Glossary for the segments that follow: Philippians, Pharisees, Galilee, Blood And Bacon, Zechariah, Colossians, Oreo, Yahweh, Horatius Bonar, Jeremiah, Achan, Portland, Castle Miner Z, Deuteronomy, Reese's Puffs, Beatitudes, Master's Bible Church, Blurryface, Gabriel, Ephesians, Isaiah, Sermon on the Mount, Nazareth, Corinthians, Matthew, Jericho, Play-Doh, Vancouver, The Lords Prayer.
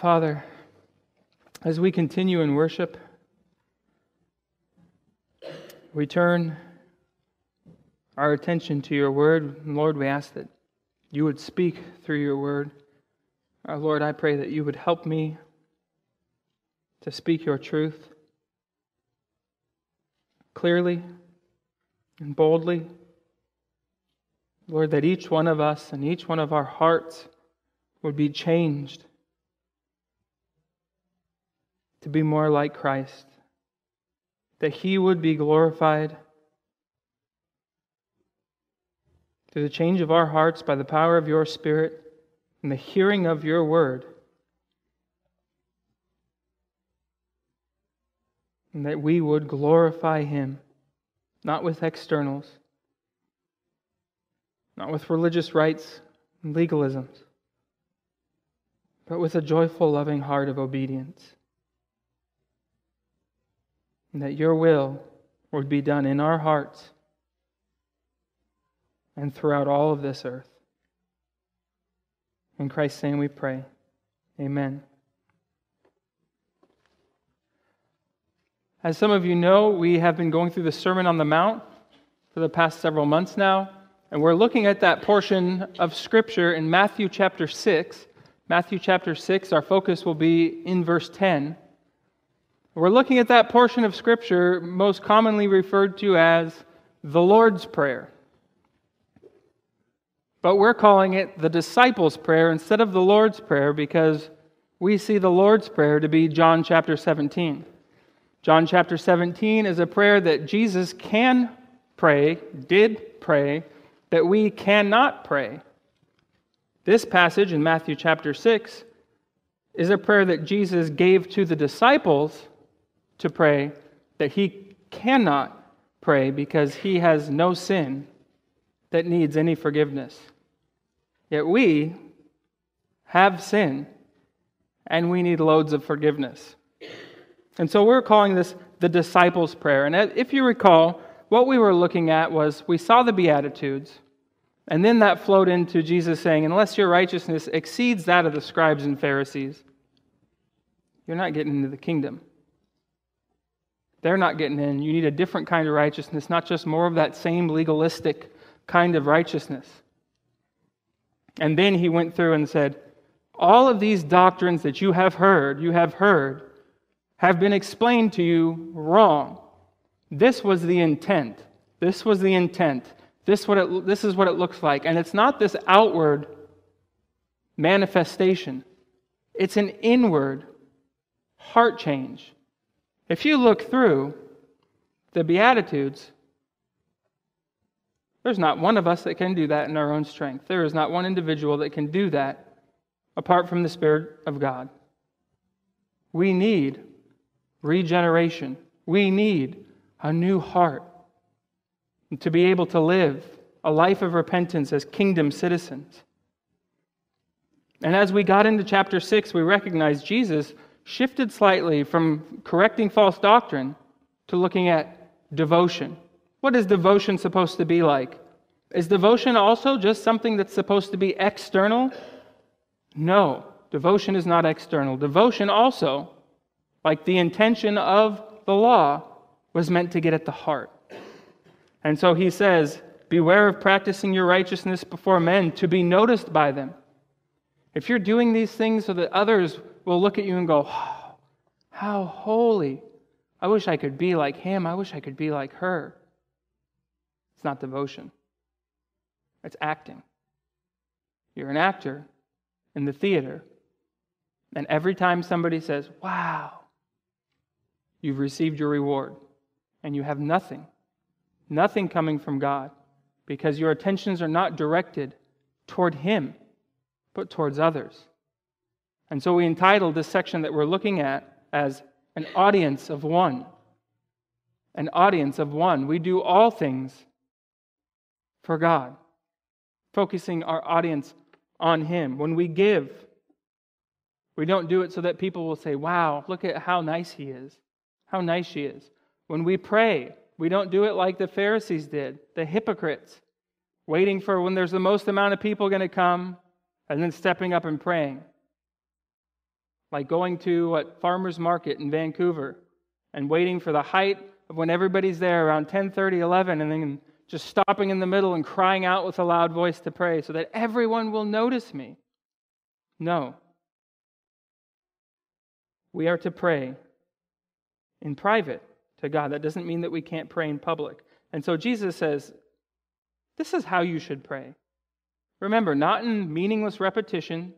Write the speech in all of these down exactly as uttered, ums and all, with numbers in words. Father, as we continue in worship, we turn our attention to your word. And Lord, we ask that you would speak through your word. Our Lord, I pray that you would help me to speak your truth clearly and boldly. Lord, that each one of us and each one of our hearts would be changed to be more like Christ, that He would be glorified through the change of our hearts by the power of your Spirit and the hearing of your word, and that we would glorify Him, not with externals, not with religious rites and legalisms, but with a joyful, loving heart of obedience. And that your will would be done in our hearts and throughout all of this earth. In Christ's name we pray. Amen. As some of you know, we have been going through the Sermon on the Mount for the past several months now. And we're looking at that portion of Scripture in Matthew chapter six. Matthew chapter six, our focus will be in verse ten. We're looking at that portion of Scripture most commonly referred to as the Lord's Prayer. But we're calling it the Disciples' Prayer instead of the Lord's Prayer because we see the Lord's Prayer to be John chapter seventeen. John chapter seventeen is a prayer that Jesus can pray, did pray, that we cannot pray. This passage in Matthew chapter six is a prayer that Jesus gave to the disciples to pray that he cannot pray because he has no sin that needs any forgiveness. Yet we have sin and we need loads of forgiveness. And so we're calling this the disciples' prayer. And if you recall, what we were looking at was we saw the Beatitudes. And then that flowed into Jesus saying, unless your righteousness exceeds that of the scribes and Pharisees, you're not getting into the kingdom. They're not getting in. You need a different kind of righteousness, not just more of that same legalistic kind of righteousness. And then he went through and said, all of these doctrines that you have heard, you have heard, have been explained to you wrong. This was the intent. This was the intent. This what it, this is what it looks like. And it's not this outward manifestation. It's an inward heart change. If you look through the Beatitudes, there's not one of us that can do that in our own strength. There is not one individual that can do that apart from the Spirit of God. We need regeneration. We need a new heart, to be able to live a life of repentance as kingdom citizens. And as we got into chapter six, we recognized Jesus shifted slightly from correcting false doctrine to looking at devotion. What is devotion supposed to be like? Is devotion also just something that's supposed to be external? No, devotion is not external. Devotion also, like the intention of the law, was meant to get at the heart. And so he says, beware of practicing your righteousness before men to be noticed by them. If you're doing these things so that others will look at you and go, oh, how holy. I wish I could be like him. I wish I could be like her. It's not devotion. It's acting. You're an actor in the theater. And every time somebody says, wow, you've received your reward and you have nothing. Nothing coming from God, because your attentions are not directed toward Him, but towards others. And so we entitled this section that we're looking at as an audience of one. An audience of one. We do all things for God, focusing our audience on Him. When we give, we don't do it so that people will say, wow, look at how nice he is, how nice she is. When we pray, we don't do it like the Pharisees did, the hypocrites, waiting for when there's the most amount of people going to come and then stepping up and praying. like going to a farmer's market in Vancouver and waiting for the height of when everybody's there around ten thirty, eleven, and then just stopping in the middle and crying out with a loud voice to pray so that everyone will notice me. No. We are to pray in private to God. That doesn't mean that we can't pray in public. And so Jesus says, this is how you should pray. Remember, not in meaningless repetition,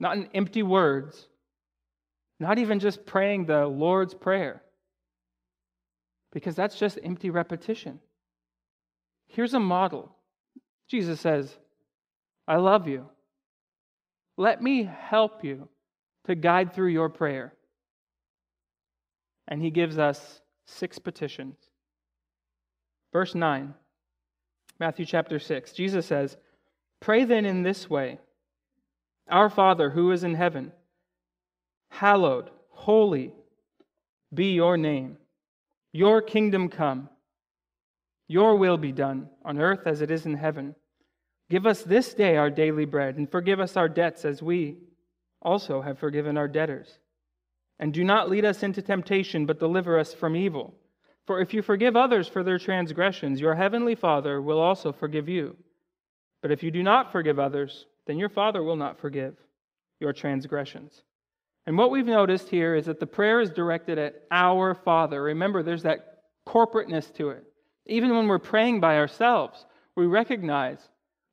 not in empty words, not even just praying the Lord's Prayer, because that's just empty repetition. Here's a model. Jesus says, I love you. Let me help you to guide through your prayer. And he gives us six petitions. Verse nine, Matthew chapter six, Jesus says, pray then in this way, our Father who is in heaven, hallowed, holy be your name. Your kingdom come. Your will be done on earth as it is in heaven. Give us this day our daily bread, and forgive us our debts as we also have forgiven our debtors. And do not lead us into temptation, but deliver us from evil. For if you forgive others for their transgressions, your heavenly Father will also forgive you. But if you do not forgive others, then your Father will not forgive your transgressions. And what we've noticed here is that the prayer is directed at our Father. Remember, there's that corporateness to it. Even when we're praying by ourselves, we recognize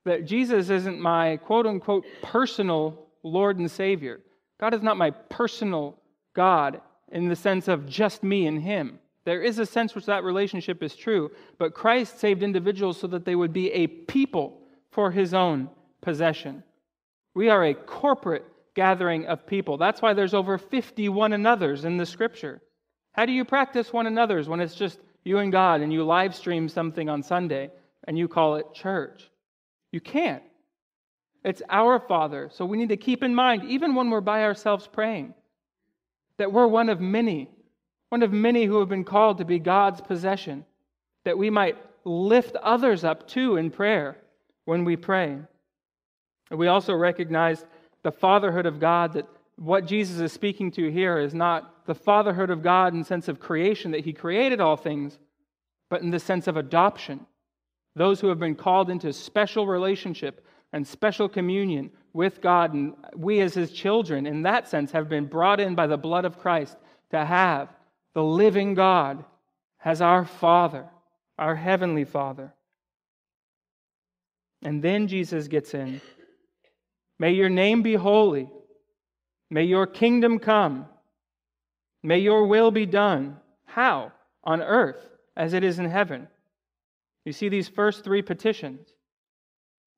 that Jesus isn't my quote-unquote personal Lord and Savior. God is not my personal God in the sense of just me and Him. There is a sense which that relationship is true, but Christ saved individuals so that they would be a people for His own possession. We are a corporate gathering of people. That's why there's over fifty one another's in the Scripture. How do you practice one another's when it's just you and God, and you live stream something on Sunday, and you call it church? You can't. It's our Father, so we need to keep in mind, even when we're by ourselves praying, that we're one of many, one of many who have been called to be God's possession, that we might lift others up too in prayer when we pray. And we also recognize the fatherhood of God, that what Jesus is speaking to here is not the fatherhood of God in the sense of creation, that He created all things, but in the sense of adoption. Those who have been called into special relationship and special communion with God, and we as His children, in that sense, have been brought in by the blood of Christ to have the living God as our Father, our Heavenly Father. And then Jesus gets in. May your name be holy. May your kingdom come. May your will be done. How? On earth as it is in heaven. You see these first three petitions.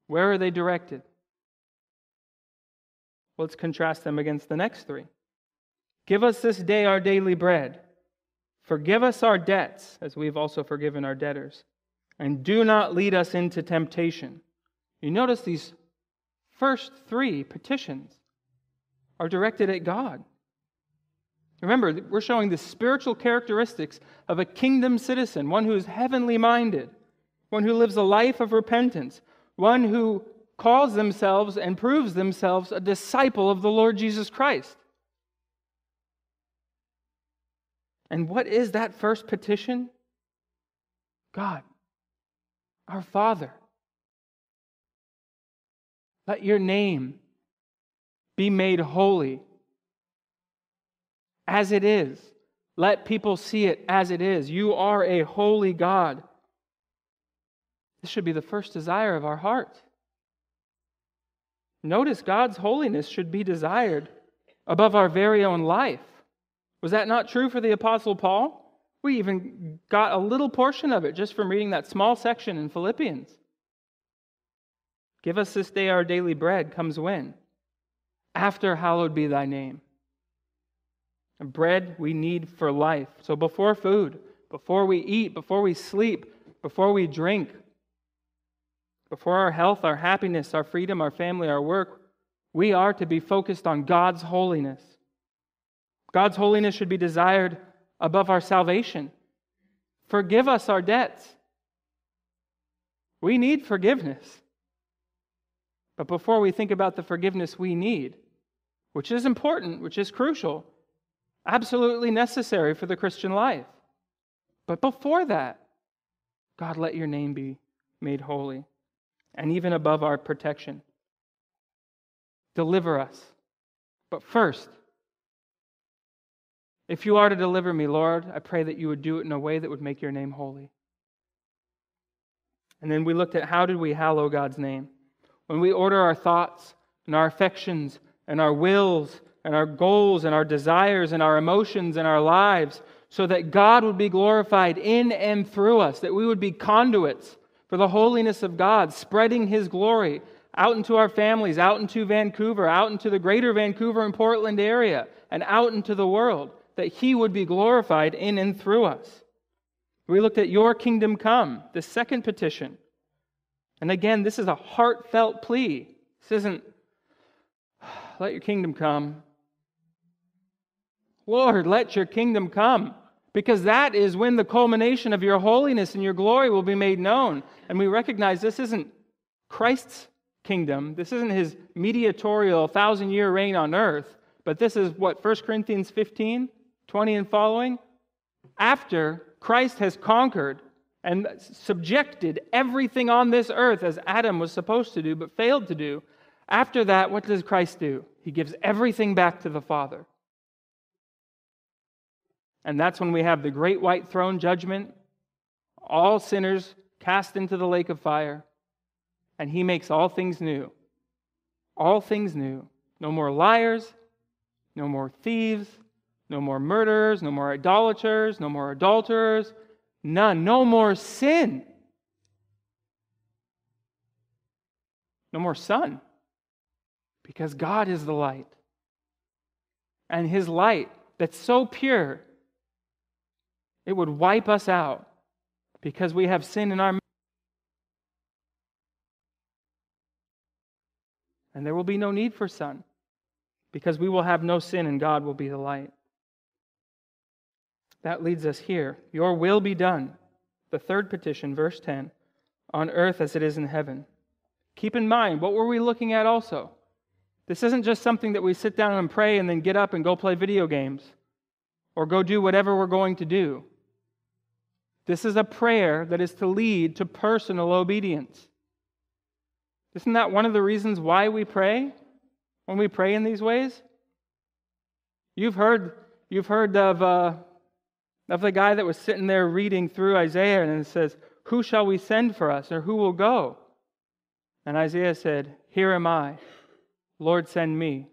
Where are they directed? Let's contrast them against the next three. Give us this day our daily bread. Forgive us our debts, as we've also forgiven our debtors. And do not lead us into temptation. You notice these first three petitions are directed at God. Remember, we're showing the spiritual characteristics of a kingdom citizen, one who is heavenly minded, one who lives a life of repentance, one who calls themselves and proves themselves a disciple of the Lord Jesus Christ. And what is that first petition? God, our Father, let your name be made holy as it is. Let people see it as it is. You are a holy God. This should be the first desire of our heart. Notice God's holiness should be desired above our very own life. Was that not true for the Apostle Paul? We even got a little portion of it just from reading that small section in Philippians. Give us this day our daily bread comes when? After hallowed be thy name. Bread we need for life. So before food, before we eat, before we sleep, before we drink, before our health, our happiness, our freedom, our family, our work, we are to be focused on God's holiness. God's holiness should be desired above our salvation. Forgive us our debts. We need forgiveness. But before we think about the forgiveness we need, which is important, which is crucial, absolutely necessary for the Christian life. But before that, God, let your name be made holy, and even above our protection. Deliver us. But first, if you are to deliver me, Lord, I pray that you would do it in a way that would make your name holy. And then we looked at how did we hallow God's name. When we order our thoughts and our affections and our wills and our goals and our desires and our emotions and our lives so that God would be glorified in and through us, that we would be conduits for the holiness of God, spreading His glory out into our families, out into Vancouver, out into the greater Vancouver and Portland area, and out into the world, that He would be glorified in and through us. We looked at your kingdom come, the second petition. And again, this is a heartfelt plea. This isn't, let your kingdom come. Lord, let your kingdom come. Because that is when the culmination of your holiness and your glory will be made known. And we recognize this isn't Christ's kingdom. This isn't his mediatorial thousand-year reign on earth. But this is what, First Corinthians fifteen, twenty and following? After Christ has conquered and subjected everything on this earth as Adam was supposed to do but failed to do, after that, what does Christ do? He gives everything back to the Father. And that's when we have the great white throne judgment, all sinners cast into the lake of fire, and he makes all things new. All things new. No more liars, no more thieves, no more murderers, no more idolaters, no more adulterers, none, no more sin, no more sun, because God is the light. And His light that's so pure, it would wipe us out because we have sin in our... And there will be no need for sun, because we will have no sin and God will be the light. That leads us here. Your will be done. The third petition, verse ten, on earth as it is in heaven. Keep in mind, what were we looking at also? This isn't just something that we sit down and pray and then get up and go play video games or go do whatever we're going to do. This is a prayer that is to lead to personal obedience. Isn't that one of the reasons why we pray when we pray in these ways? You've heard, you've heard of, uh, of the guy that was sitting there reading through Isaiah and it says, "Who shall we send for us, or who will go?" And Isaiah said, "Here am I, Lord, send me."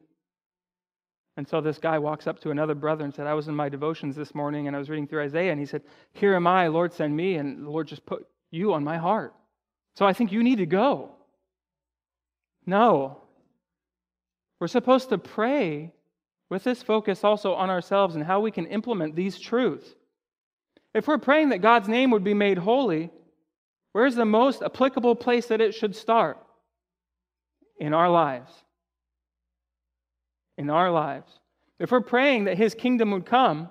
And so this guy walks up to another brother and said, "I was in my devotions this morning and I was reading through Isaiah," and he said, "Here am I, Lord, send me, and the Lord just put you on my heart. So I think you need to go." No. We're supposed to pray with this focus also on ourselves and how we can implement these truths. If we're praying that God's name would be made holy, where's the most applicable place that it should start? In our lives. In our lives. If we're praying that His kingdom would come,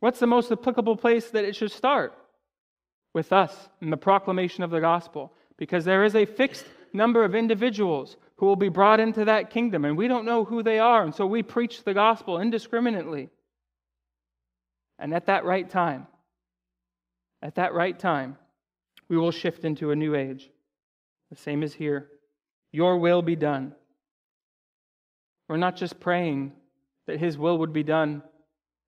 what's the most applicable place that it should start? With us, in the proclamation of the gospel. Because there is a fixed number of individuals who will be brought into that kingdom, and we don't know who they are, and so we preach the gospel indiscriminately. And at that right time, at that right time, we will shift into a new age. The same is here. Your will be done. We're not just praying that His will would be done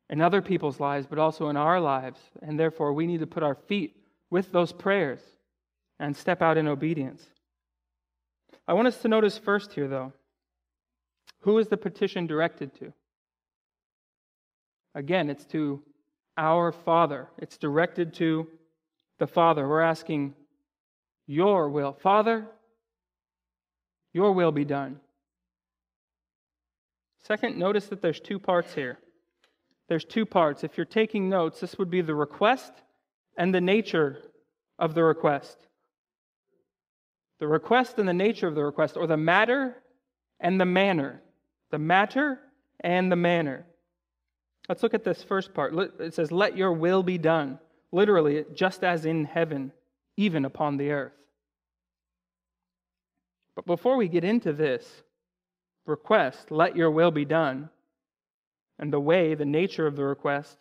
in other people's lives, but also in our lives, and therefore we need to put our feet with those prayers and step out in obedience. I want us to notice first here, though, who is the petition directed to? Again, it's to our Father. It's directed to the Father. We're asking your will. Father, your will be done. Second, notice that there's two parts here. There's two parts. If you're taking notes, this would be the request and the nature of the request. The request and the nature of the request, or the matter and the manner. The matter and the manner. Let's look at this first part. It says, let your will be done. Literally, just as in heaven, even upon the earth. But before we get into this, request, let your will be done, and the way, the nature of the request,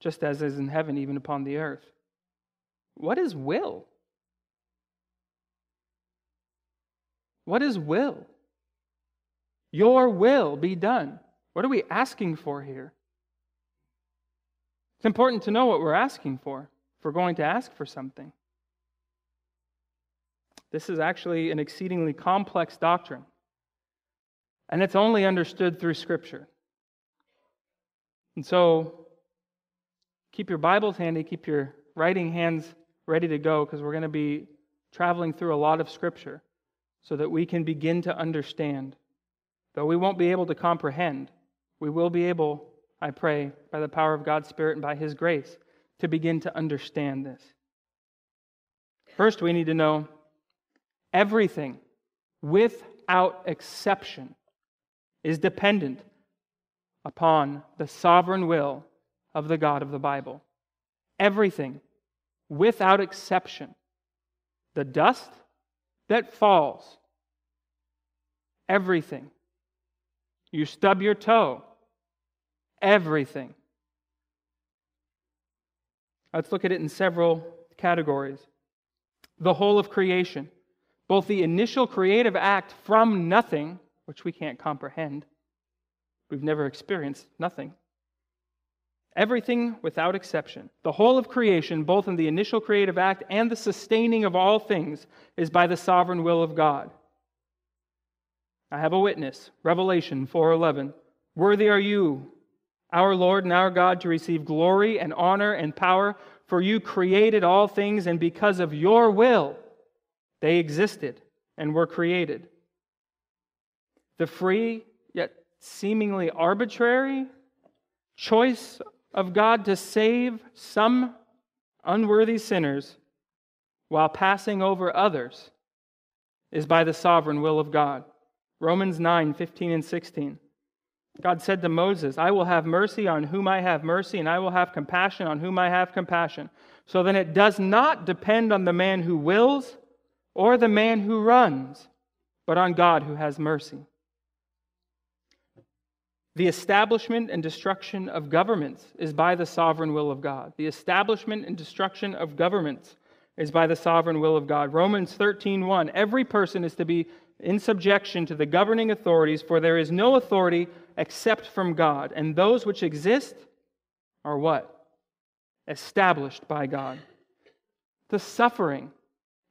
just as is in heaven, even upon the earth. What is will? What is will? Your will be done. What are we asking for here? It's important to know what we're asking for, if we're going to ask for something. This is actually an exceedingly complex doctrine, and it's only understood through Scripture. And so, keep your Bibles handy, keep your writing hands ready to go, because we're going to be traveling through a lot of Scripture so that we can begin to understand. Though we won't be able to comprehend, we will be able, I pray, by the power of God's Spirit and by His grace, to begin to understand this. First, we need to know everything, without exception, is dependent upon the sovereign will of the God of the Bible. Everything, without exception. The dust that falls. Everything. You stub your toe. Everything. Let's look at it in several categories. The whole of creation. Both the initial creative act from nothing, which we can't comprehend. We've never experienced nothing. Everything without exception. The whole of creation, both in the initial creative act and the sustaining of all things, is by the sovereign will of God. I have a witness. Revelation four eleven. Worthy are you, our Lord and our God, to receive glory and honor and power, for you created all things, and because of your will they existed and were created. The free, yet seemingly arbitrary, choice of God to save some unworthy sinners while passing over others is by the sovereign will of God. Romans nine fifteen and sixteen. God said to Moses, I will have mercy on whom I have mercy, and I will have compassion on whom I have compassion. So then it does not depend on the man who wills, or the man who runs, but on God who has mercy. The establishment and destruction of governments is by the sovereign will of God. The establishment and destruction of governments is by the sovereign will of God. Romans thirteen one, every person is to be in subjection to the governing authorities, for there is no authority except from God, and those which exist are what? Established by God. The suffering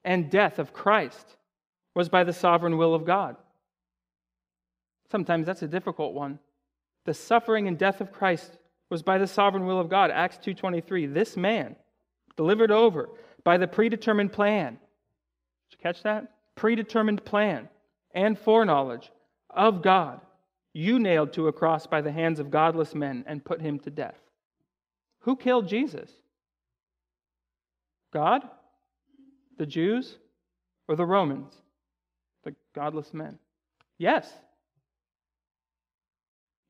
and death of Christ was by the sovereign will of God. Sometimes that's a difficult one. The suffering and death of Christ was by the sovereign will of God. Acts two twenty-three, this man delivered over by the predetermined plan. Did you catch that? Predetermined plan and foreknowledge of God. You nailed to a cross by the hands of godless men and put him to death. Who killed Jesus? God? The Jews or the Romans? The godless men. Yes.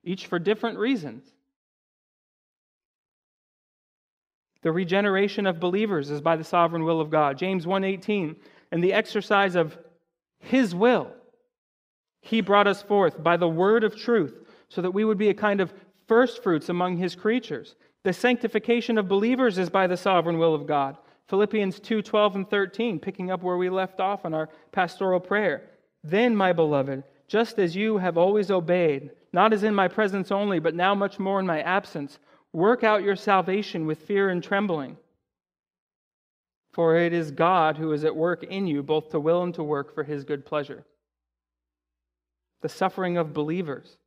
Each for different reasons. The regeneration of believers is by the sovereign will of God. James one eighteen, in the exercise of His will, He brought us forth by the word of truth, so that we would be a kind of first fruits among His creatures. The sanctification of believers is by the sovereign will of God. Philippians two twelve and thirteen, picking up where we left off on our pastoral prayer. Then, my beloved, just as you have always obeyed, not as in my presence only, but now much more in my absence, work out your salvation with fear and trembling. For it is God who is at work in you, both to will and to work for His good pleasure. The suffering of believers.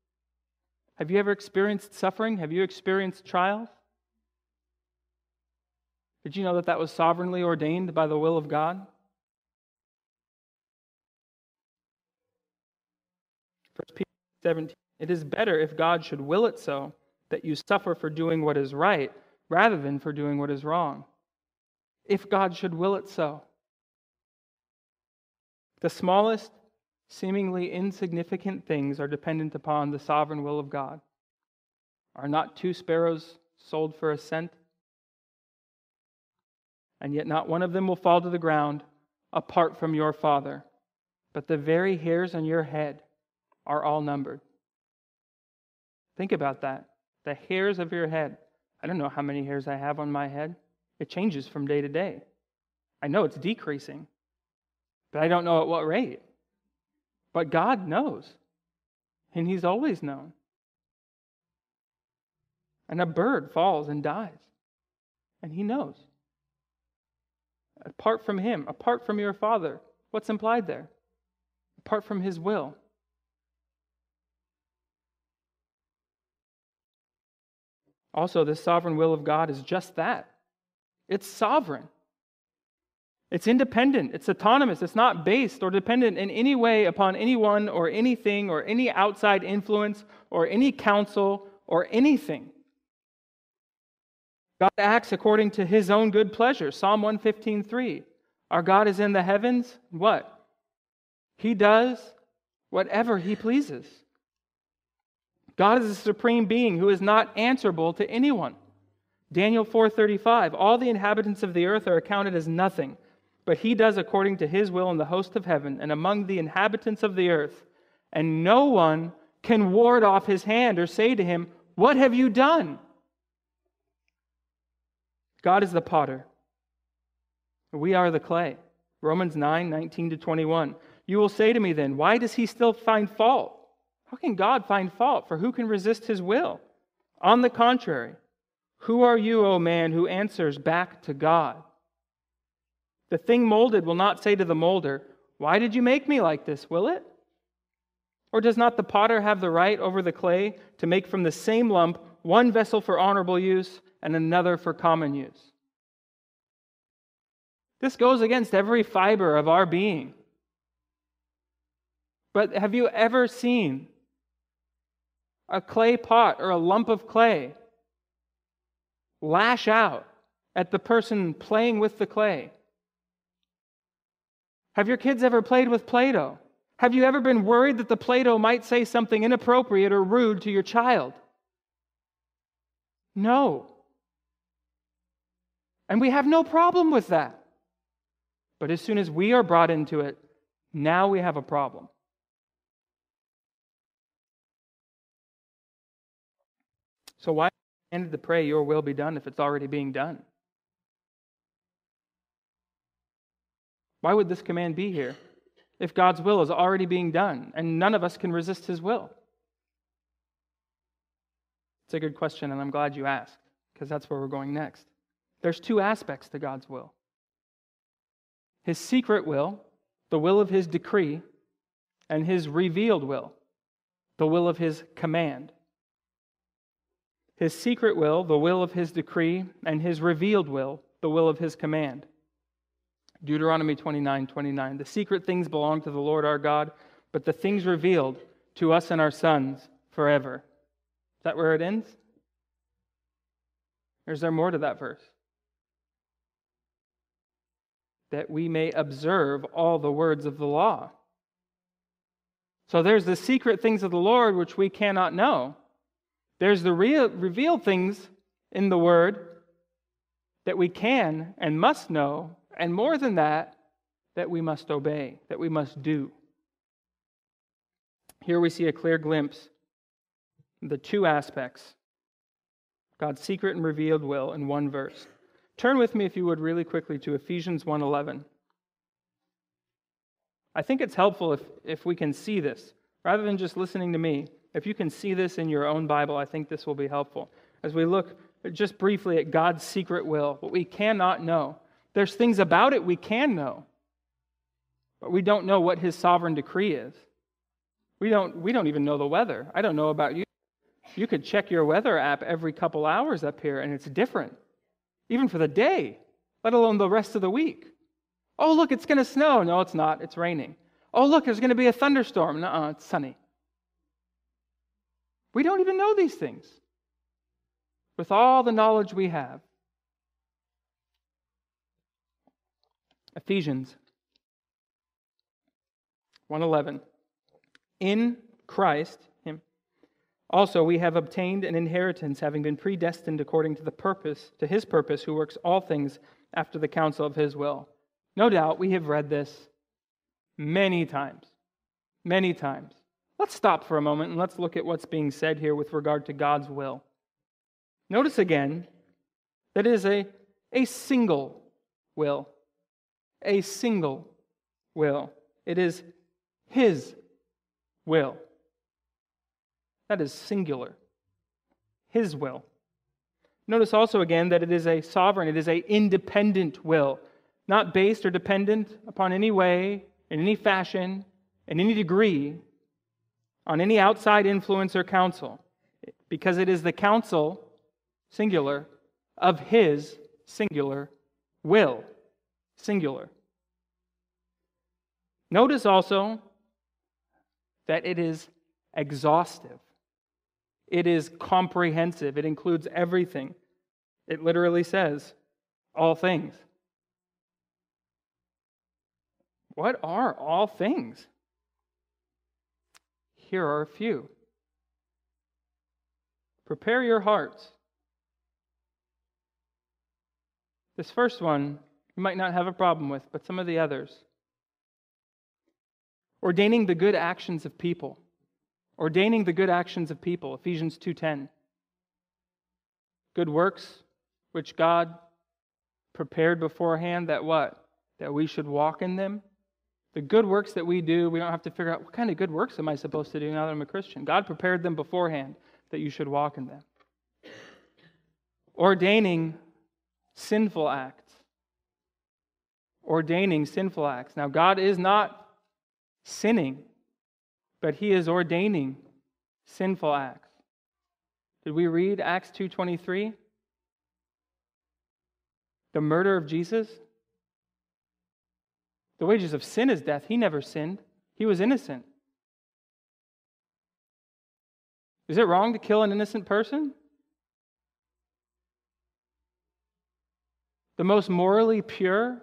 Have you ever experienced suffering? Have you experienced trials? Did you know that that was sovereignly ordained by the will of God? First Peter seventeen, it is better if God should will it so that you suffer for doing what is right rather than for doing what is wrong. If God should will it so. The smallest, seemingly insignificant things are dependent upon the sovereign will of God. Are not two sparrows sold for a cent? And yet not one of them will fall to the ground apart from your Father. But the very hairs on your head are all numbered. Think about that. The hairs of your head. I don't know how many hairs I have on my head. It changes from day to day. I know it's decreasing, but I don't know at what rate. But God knows, and He's always known. And a bird falls and dies, and He knows. Apart from Him, apart from your Father, what's implied there? Apart from His will. Also, this sovereign will of God is just that. It's sovereign. It's independent. It's autonomous. It's not based or dependent in any way upon anyone or anything or any outside influence or any counsel or anything. God acts according to His own good pleasure. Psalm one fifteen three. Our God is in the heavens. What? He does whatever He pleases. God is a supreme being who is not answerable to anyone. Daniel four thirty-five. All the inhabitants of the earth are accounted as nothing, but He does according to His will in the host of heaven and among the inhabitants of the earth, and no one can ward off His hand or say to Him, "What have you done?" God is the potter. We are the clay. Romans nine nineteen to twenty-one. You will say to me then, why does He still find fault? How can God find fault? For who can resist His will? On the contrary, who are you, O man, who answers back to God? The thing molded will not say to the molder, why did you make me like this, will it? Or does not the potter have the right over the clay to make from the same lump one vessel for honorable use and another for common use? This goes against every fiber of our being. But have you ever seen a clay pot or a lump of clay lash out at the person playing with the clay? Have your kids ever played with Play-Doh? Have you ever been worried that the Play-Doh might say something inappropriate or rude to your child? No. And we have no problem with that. But as soon as we are brought into it, now we have a problem. So why ended to pray, your will be done, if it's already being done? Why would this command be here if God's will is already being done and none of us can resist His will? It's a good question, and I'm glad you asked, because that's where we're going next. There's two aspects to God's will. His secret will, the will of His decree, and His revealed will, the will of His command. His secret will, the will of His decree, and His revealed will, the will of His command. Deuteronomy twenty-nine twenty-nine. The secret things belong to the Lord our God, but the things revealed to us and our sons forever. Is that where it ends? Or is there more to that verse? That we may observe all the words of the law. So there's the secret things of the Lord which we cannot know. There's the real, revealed things in the Word that we can and must know, and more than that, that we must obey, that we must do. Here we see a clear glimpse of the two aspects, God's secret and revealed will, in one verse. Turn with me, if you would, really quickly to Ephesians one eleven. I think it's helpful if, if we can see this, rather than just listening to me. If you can see this in your own Bible, I think this will be helpful. As we look just briefly at God's secret will, what we cannot know. There's things about it we can know, but we don't know what His sovereign decree is. We don't, we don't even know the weather. I don't know about you. You could check your weather app every couple hours up here, and it's different, even for the day, let alone the rest of the week. Oh, look, it's going to snow. No, it's not. It's raining. Oh, look, there's going to be a thunderstorm. Nuh-uh, it's sunny. We don't even know these things with all the knowledge we have. Ephesians one eleven. In Christ, Him, also we have obtained an inheritance, having been predestined according to the purpose, to His purpose, who works all things after the counsel of His will. No doubt we have read this many times, many times. Let's stop for a moment and let's look at what's being said here with regard to God's will. Notice again that it is a, a single will. A single will. It is His will. That is singular. His will. Notice also again that it is a sovereign, it is an independent will, not based or dependent upon any way, in any fashion, in any degree, on any outside influence or counsel, because it is the counsel, singular, of His, singular, will, singular. Notice also that it is exhaustive. It is comprehensive. It includes everything. It literally says, all things. What are all things? Here are a few. Prepare your hearts. This first one you might not have a problem with, but some of the others. Ordaining the good actions of people. Ordaining the good actions of people, Ephesians two ten. Good works, which God prepared beforehand, that what? That we should walk in them. The good works that we do, we don't have to figure out, what kind of good works am I supposed to do now that I'm a Christian? God prepared them beforehand, that you should walk in them. Ordaining sinful acts. Ordaining sinful acts. Now, God is not sinning, but He is ordaining sinful acts. Did we read Acts two twenty-three? The murder of Jesus? The wages of sin is death. He never sinned. He was innocent. Is it wrong to kill an innocent person? The most morally pure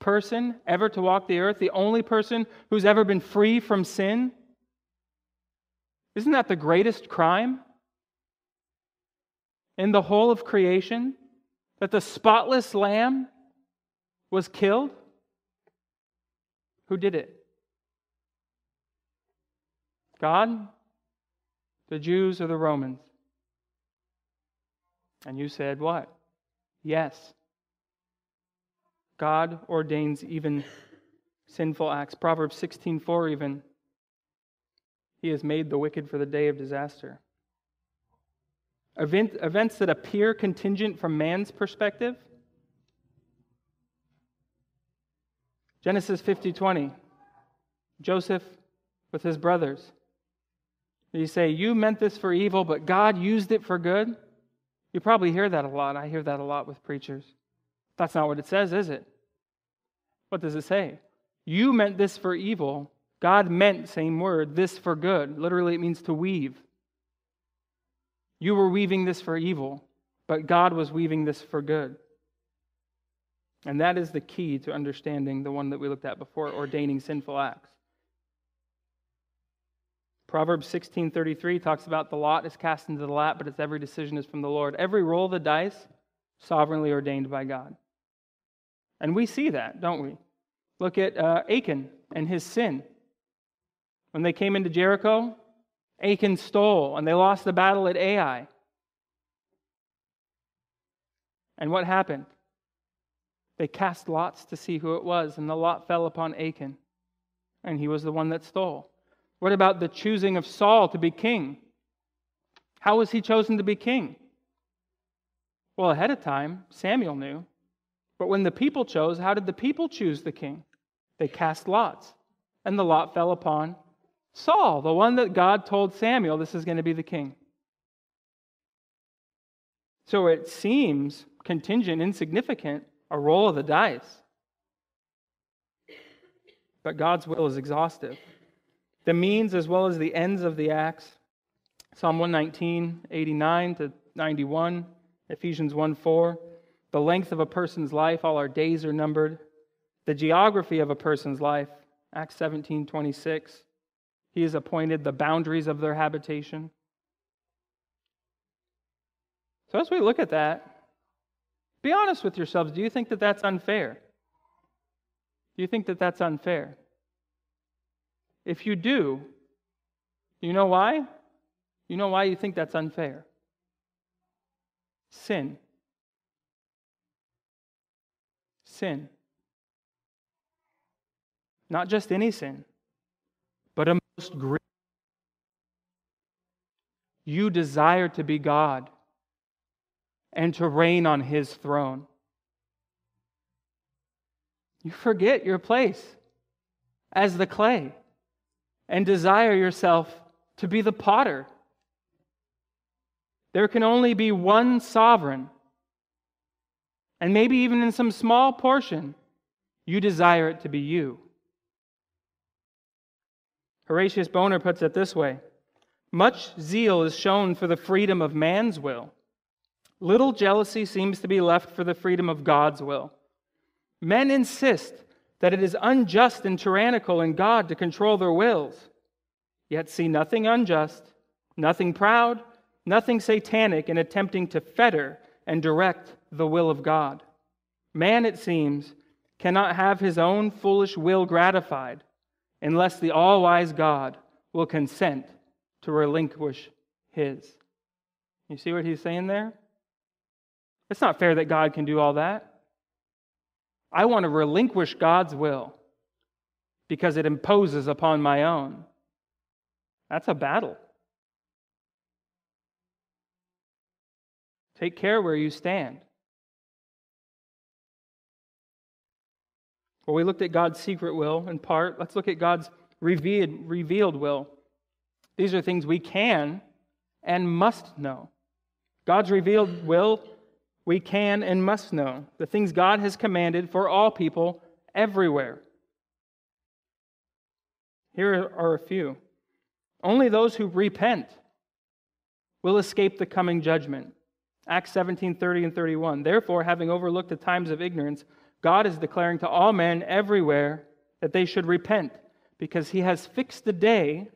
person ever to walk the earth, the only person who's ever been free from sin? Isn't that the greatest crime in the whole of creation? That the spotless lamb was killed? Who did it? God, the Jews, or the Romans? And you said what? Yes. God ordains even sinful acts. Proverbs sixteen four even. He has made the wicked for the day of disaster. Event, events that appear contingent from man's perspective. Genesis fifty twenty. Joseph with his brothers. You say, you meant this for evil, but God used it for good. You probably hear that a lot. I hear that a lot with preachers. That's not what it says, is it? What does it say? You meant this for evil. God meant, same word, this for good. Literally, it means to weave. You were weaving this for evil, but God was weaving this for good. And that is the key to understanding the one that we looked at before, ordaining sinful acts. Proverbs sixteen thirty-three talks about the lot is cast into the lap, but its every decision is from the Lord. Every roll of the dice, sovereignly ordained by God. And we see that, don't we? Look at uh, Achan and his sin. When they came into Jericho, Achan stole, and they lost the battle at Ai. And what happened? They cast lots to see who it was, and the lot fell upon Achan, and he was the one that stole. What about the choosing of Saul to be king? How was he chosen to be king? Well, ahead of time, Samuel knew. But when the people chose, how did the people choose the king? They cast lots, and the lot fell upon Saul, the one that God told Samuel, this is going to be the king. So it seems contingent, insignificant, a roll of the dice. But God's will is exhaustive. The means as well as the ends of the acts, Psalm one nineteen, eighty-nine to ninety-one, Ephesians one four, the length of a person's life, all our days are numbered. The geography of a person's life, Acts seventeen twenty-six. He has appointed the boundaries of their habitation. So as we look at that, be honest with yourselves. Do you think that that's unfair? Do you think that that's unfair? If you do, You know why? You know why you think that's unfair? Sin. Sin. Not just any sin, but a most grievous. You desire to be God and to reign on His throne. You forget your place as the clay and desire yourself to be the potter. There can only be one sovereign. And maybe even in some small portion, you desire it to be you. Horatius Bonar puts it this way: much zeal is shown for the freedom of man's will. Little jealousy seems to be left for the freedom of God's will. Men insist that it is unjust and tyrannical in God to control their wills, yet see nothing unjust, nothing proud, nothing satanic in attempting to fetter and direct the will of God. Man, it seems, cannot have his own foolish will gratified unless the all-wise God will consent to relinquish His. You see what he's saying there? It's not fair that God can do all that. I want to relinquish God's will because it imposes upon my own. That's a battle. Take care where you stand. Well, we looked at God's secret will in part. Let's look at God's revealed, revealed will. These are things we can and must know. God's revealed will we can and must know. The things God has commanded for all people everywhere. Here are a few. Only those who repent will escape the coming judgment. Acts seventeen, thirty and thirty-one. Therefore, having overlooked the times of ignorance, God is declaring to all men everywhere that they should repent, because He has fixed the day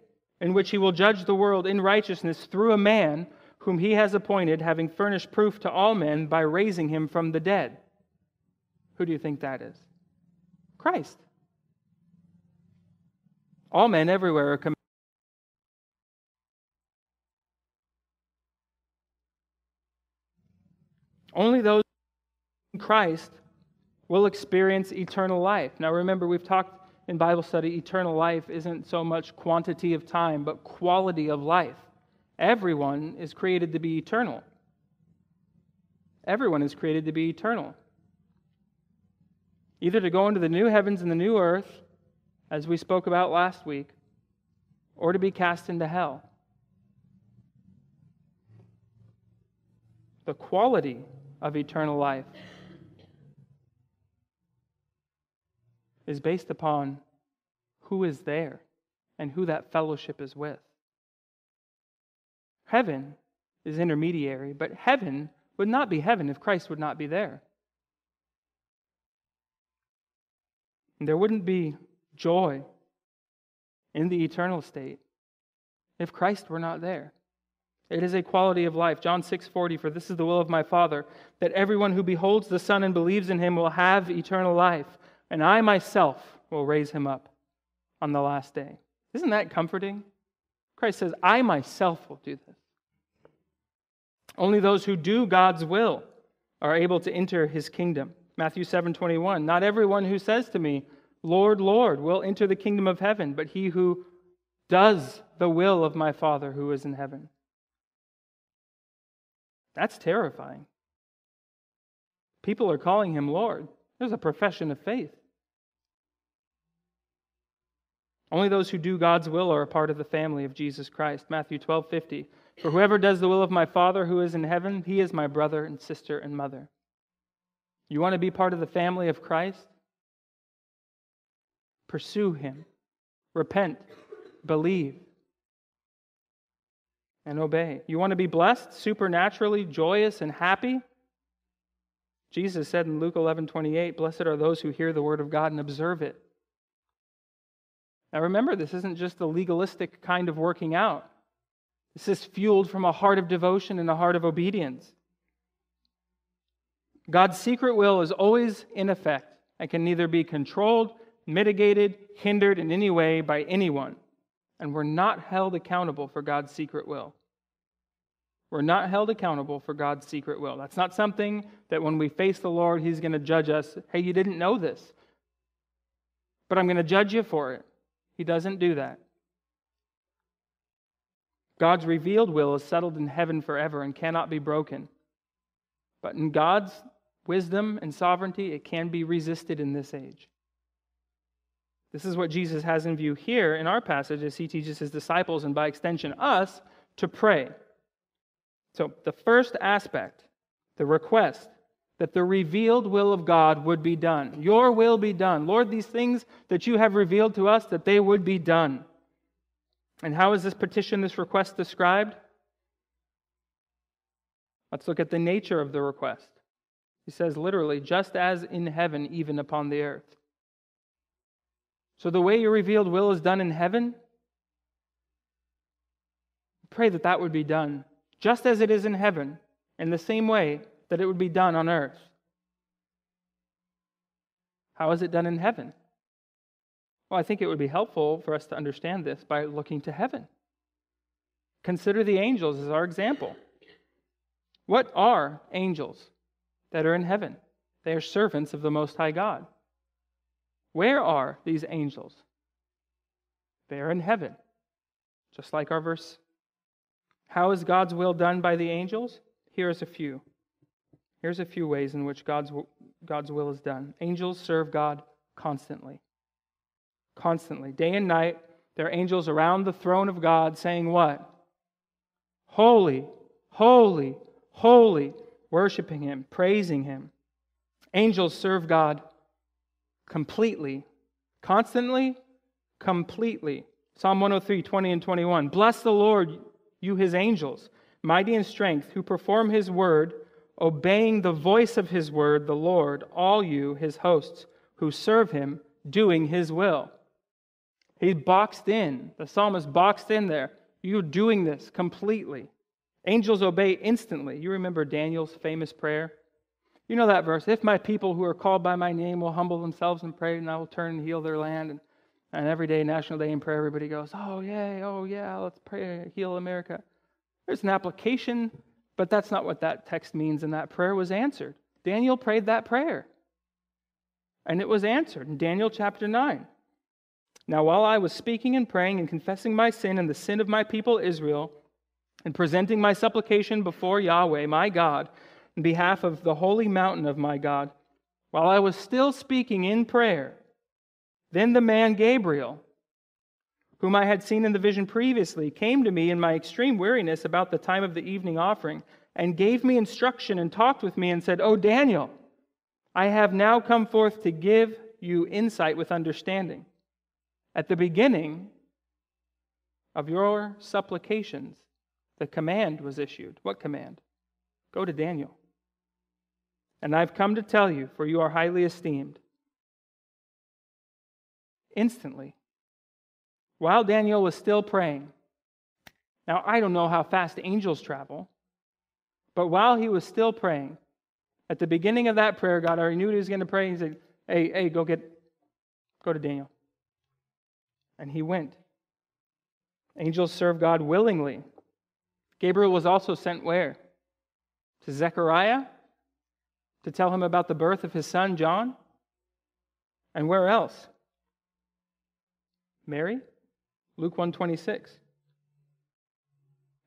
in which He will judge the world in righteousness through a man whom He has appointed, having furnished proof to all men by raising Him from the dead. Who do you think that is? Christ. All men everywhere are commanded. Only those in Christ will experience eternal life. Now remember, we've talked in Bible study, eternal life isn't so much quantity of time, but quality of life. Everyone is created to be eternal. Everyone is created to be eternal. Either to go into the new heavens and the new earth, as we spoke about last week, or to be cast into hell. The quality of eternal life is based upon who is there and who that fellowship is with. Heaven is intermediary, but heaven would not be heaven if Christ would not be there. And there wouldn't be joy in the eternal state if Christ were not there. It is a quality of life. John six forty, for this is the will of my Father, that everyone who beholds the Son and believes in Him will have eternal life, and I myself will raise him up on the last day. Isn't that comforting? Christ says, I myself will do this. Only those who do God's will are able to enter His kingdom. Matthew seven twenty-one, not everyone who says to me, Lord, Lord, will enter the kingdom of heaven, but he who does the will of my Father who is in heaven. That's terrifying. People are calling Him Lord. There's a profession of faith. Only those who do God's will are a part of the family of Jesus Christ. Matthew twelve fifty. For whoever does the will of my Father who is in heaven, he is my brother and sister and mother. You want to be part of the family of Christ? Pursue Him. Repent. Believe. And obey. You want to be blessed, supernaturally joyous and happy? Jesus said in Luke eleven twenty-eight, blessed are those who hear the word of God and observe it. Now remember, this isn't just the legalistic kind of working out. This is fueled from a heart of devotion and a heart of obedience. God's secret will is always in effect and can neither be controlled, mitigated, hindered in any way by anyone. and we're not held accountable for God's secret will. We're not held accountable for God's secret will. That's not something that when we face the Lord, He's going to judge us. Hey, you didn't know this, but I'm going to judge you for it. He doesn't do that. God's revealed will is settled in heaven forever and cannot be broken. But in God's wisdom and sovereignty, it can be resisted in this age. This is what Jesus has in view here in our passage as He teaches His disciples, and by extension us, to pray. So the first aspect, the request, that the revealed will of God would be done. Your will be done. Lord, these things that you have revealed to us, that they would be done. And how is this petition, this request described? Let's look at the nature of the request. He says literally, just as in heaven, even upon the earth. So the way your revealed will is done in heaven, pray that that would be done, just as it is in heaven, in the same way that it would be done on earth. How is it done in heaven? Well, I think it would be helpful for us to understand this by looking to heaven. Consider the angels as our example. What are angels that are in heaven? They are servants of the Most High God. Where are these angels? They are in heaven, just like our verse. How is God's will done by the angels? Here's a few. Here's a few ways in which God's, God's will is done. Angels serve God constantly. Constantly, day and night, there are angels around the throne of God saying what? Holy, holy, holy, worshiping Him, praising Him. Angels serve God completely, constantly, completely. Psalm one oh three, twenty and twenty-one. Bless the Lord, you His angels, mighty in strength, who perform His word, obeying the voice of His word, the Lord, all you, His hosts, who serve Him, doing His will. He's boxed in. The psalmist boxed in there. You're doing this completely. Angels obey instantly. You remember Daniel's famous prayer? You know that verse, if my people who are called by my name will humble themselves and pray, and I will turn and heal their land. And, and every day, National Day in Prayer, everybody goes, oh, yay, oh, yeah, let's pray, heal America. There's an application, but that's not what that text means, and that prayer was answered. Daniel prayed that prayer, and it was answered in Daniel chapter nine. Now while I was speaking and praying and confessing my sin and the sin of my people Israel, and presenting my supplication before Yahweh, my God, in behalf of the holy mountain of my God, while I was still speaking in prayer, then the man Gabriel, whom I had seen in the vision previously, came to me in my extreme weariness about the time of the evening offering, and gave me instruction and talked with me and said, O Daniel, I have now come forth to give you insight with understanding. At the beginning of your supplications, the command was issued. What command? Go to Daniel. And I've come to tell you, for you are highly esteemed. Instantly, while Daniel was still praying. Now, I don't know how fast angels travel, but while he was still praying, at the beginning of that prayer, God already knew he was going to pray. He said, hey, hey, go get, go to Daniel. And he went. Angels serve God willingly. Gabriel was also sent where? To Zechariah, to tell him about the birth of his son, John. And where else? Mary, Luke one twenty-six.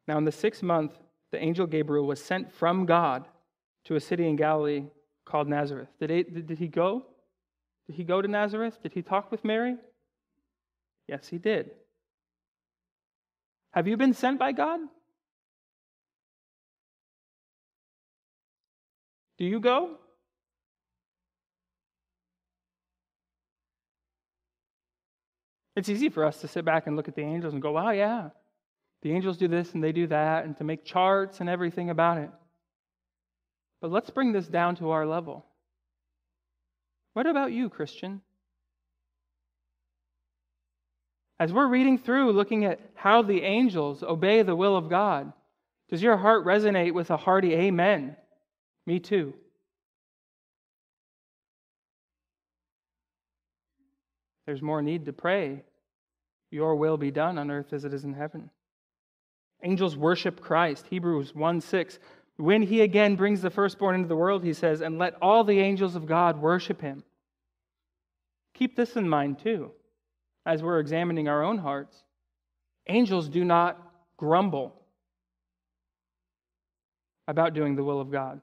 Now in the sixth month, the angel Gabriel was sent from God to a city in Galilee called Nazareth. Did he, did he go? Did he go to Nazareth? Did he talk with Mary? Yes, he did. Have you been sent by God? Do you go? It's easy for us to sit back and look at the angels and go, wow, yeah, the angels do this and they do that, and to make charts and everything about it. But let's bring this down to our level. What about you, Christian? As we're reading through, looking at how the angels obey the will of God, does your heart resonate with a hearty amen? Me too. There's more need to pray Your will be done on earth as it is in heaven. Angels worship Christ. Hebrews one six. When he again brings the firstborn into the world, he says, and let all the angels of God worship him. Keep this in mind too, as we're examining our own hearts. Angels do not grumble about doing the will of God.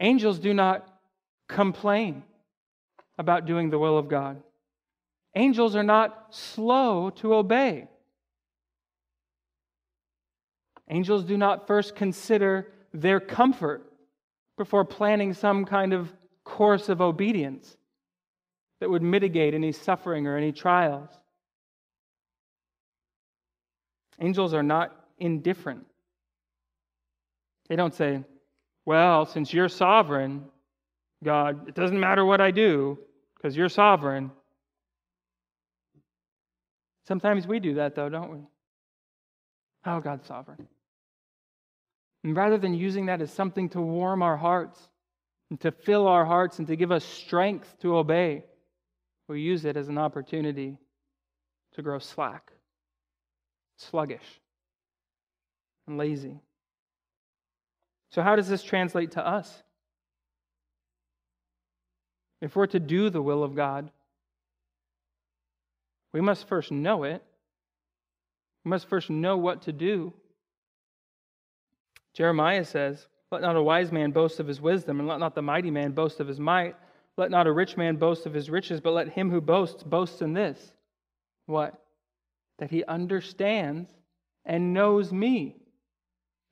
Angels do not complain about doing the will of God. Angels are not slow to obey. Angels do not first consider their comfort before planning some kind of course of obedience that would mitigate any suffering or any trials. Angels are not indifferent. They don't say, well, since you're sovereign, God, it doesn't matter what I do because you're sovereign. Sometimes we do that though, don't we? Oh, God's sovereign. And rather than using that as something to warm our hearts and to fill our hearts and to give us strength to obey, we use it as an opportunity to grow slack, sluggish, and lazy. So how does this translate to us? If we're to do the will of God, we must first know it. We must first know what to do. Jeremiah says, let not a wise man boast of his wisdom, and let not the mighty man boast of his might. Let not a rich man boast of his riches, but let him who boasts, boast in this. What? That he understands and knows me.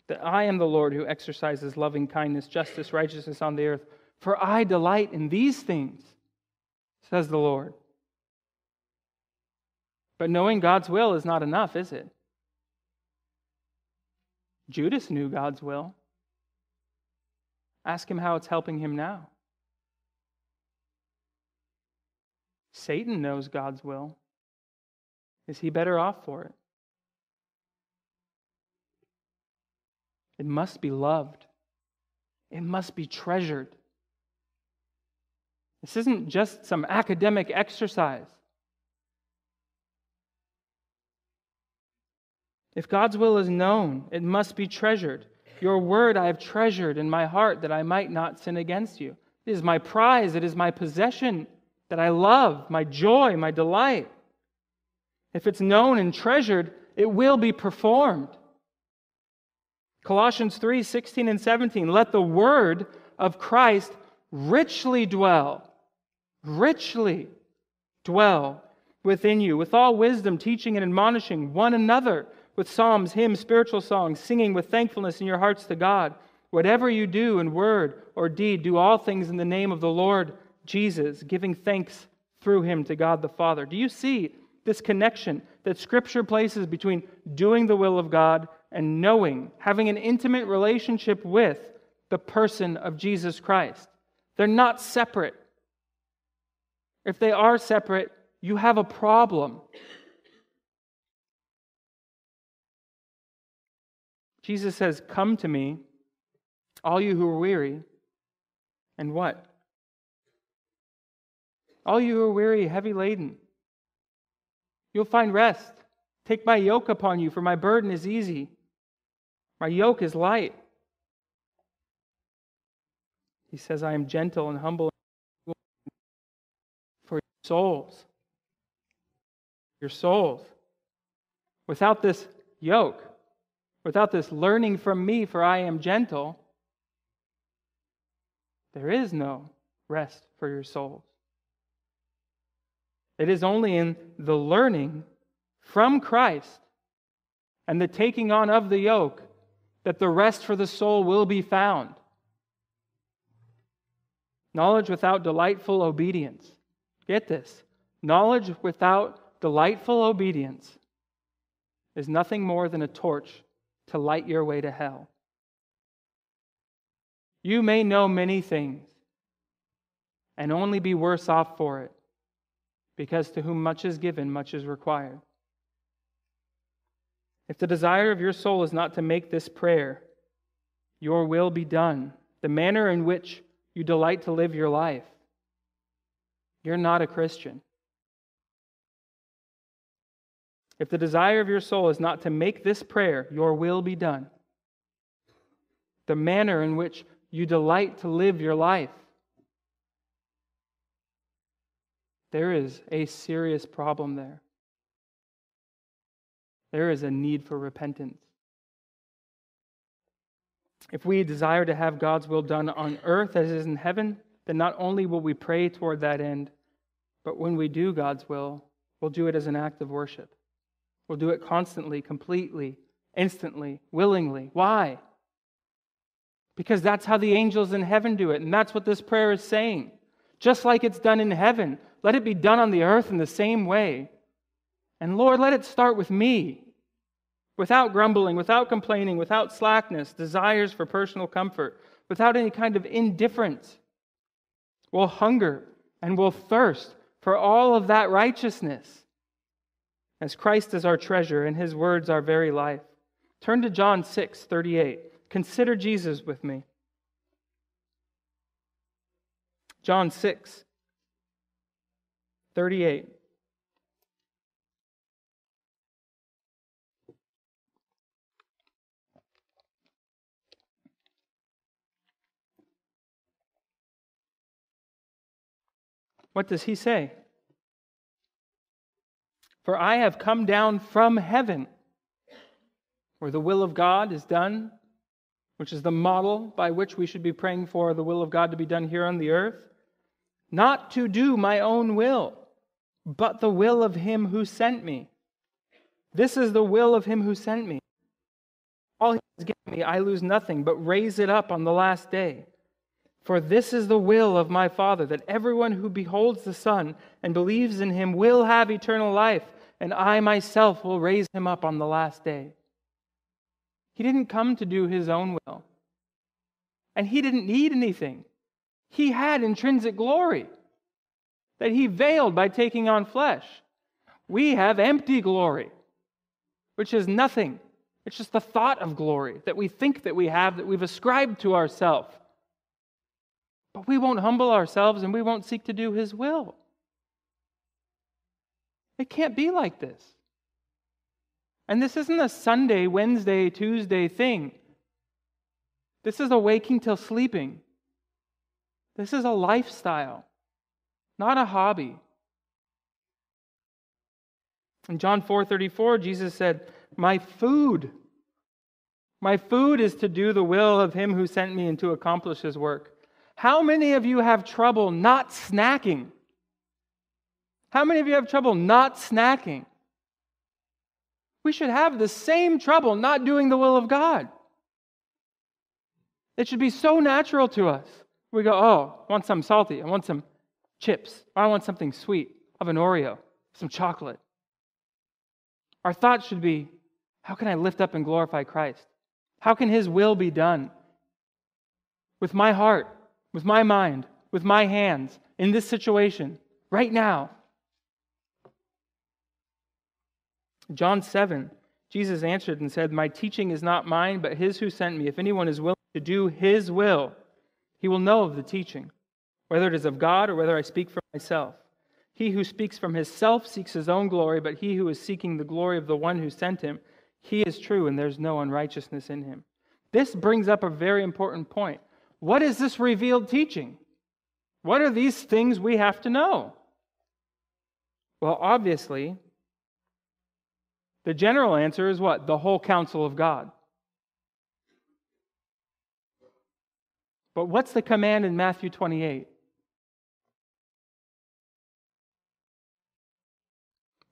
That I am the Lord who exercises loving kindness, justice, righteousness on the earth. For I delight in these things, says the Lord. But knowing God's will is not enough, is it? Judas knew God's will. Ask him how it's helping him now. Satan knows God's will. Is he better off for it? It must be loved. It must be treasured. This isn't just some academic exercise. If God's will is known, it must be treasured. Your word I have treasured in my heart that I might not sin against you. It is my prize, it is my possession that I love, my joy, my delight. If it's known and treasured, it will be performed. Colossians three sixteen and seventeen, let the word of Christ richly dwell, richly dwell within you, with all wisdom, teaching and admonishing one another, with psalms, hymns, spiritual songs, singing with thankfulness in your hearts to God. Whatever you do in word or deed, do all things in the name of the Lord Jesus, giving thanks through him to God the Father. Do you see this connection that Scripture places between doing the will of God and knowing, having an intimate relationship with the person of Jesus Christ? They're not separate. If they are separate, you have a problem. Jesus says, come to me, all you who are weary, and what? All you who are weary, heavy laden. You'll find rest. Take my yoke upon you, for my burden is easy. My yoke is light. He says, I am gentle and humble for your souls. Your souls. Without this yoke, without this learning from me, for I am gentle, there is no rest for your souls. It is only in the learning from Christ and the taking on of the yoke that the rest for the soul will be found. Knowledge without delightful obedience. Get this. Knowledge without delightful obedience is nothing more than a torch to light your way to hell. You may know many things and only be worse off for it, because to whom much is given, much is required. If the desire of your soul is not to make this prayer, your will be done, the manner in which you delight to live your life, you're not a Christian. If the desire of your soul is not to make this prayer, your will be done. The manner in which you delight to live your life. There is a serious problem there. There is a need for repentance. If we desire to have God's will done on earth as it is in heaven, then not only will we pray toward that end, but when we do God's will, we'll do it as an act of worship. We'll do it constantly, completely, instantly, willingly. Why? Because that's how the angels in heaven do it, and that's what this prayer is saying. Just like it's done in heaven, let it be done on the earth in the same way. And Lord, let it start with me. Without grumbling, without complaining, without slackness, desires for personal comfort, without any kind of indifference. We'll hunger and we'll thirst for all of that righteousness, as Christ is our treasure and His words our very life. Turn to John six thirty-eight. Consider Jesus with me. John six thirty-eight. What does he say? For I have come down from heaven, where the will of God is done, which is the model by which we should be praying for the will of God to be done here on the earth, not to do my own will, but the will of Him who sent me. This is the will of Him who sent me. All He has given me, I lose nothing, but raise it up on the last day. For this is the will of my Father, that everyone who beholds the Son and believes in Him will have eternal life, and I myself will raise him up on the last day. He didn't come to do His own will. And He didn't need anything. He had intrinsic glory that He veiled by taking on flesh. We have empty glory, which is nothing. It's just the thought of glory that we think that we have, that we've ascribed to ourselves. But we won't humble ourselves and we won't seek to do His will. It can't be like this. And this isn't a Sunday, Wednesday, Tuesday thing. This is a waking till sleeping. This is a lifestyle, not a hobby. In John four thirty-four, Jesus said, My food, my food is to do the will of Him who sent me and to accomplish His work. How many of you have trouble not snacking? How many of you have trouble not snacking? We should have the same trouble not doing the will of God. It should be so natural to us. We go, oh, I want something salty. I want some chips. Or I want something sweet. I have an Oreo, some chocolate. Our thoughts should be, how can I lift up and glorify Christ? How can His will be done? With my heart. With my mind, with my hands, in this situation, right now. John seven, Jesus answered and said, My teaching is not mine, but His who sent me. If anyone is willing to do His will, he will know of the teaching, whether it is of God or whether I speak for myself. He who speaks from himself seeks his own glory, but he who is seeking the glory of the one who sent him, he is true, and there's no unrighteousness in him. This brings up a very important point. What is this revealed teaching? What are these things we have to know? Well, obviously, the general answer is what? The whole counsel of God. But what's the command in Matthew twenty-eight?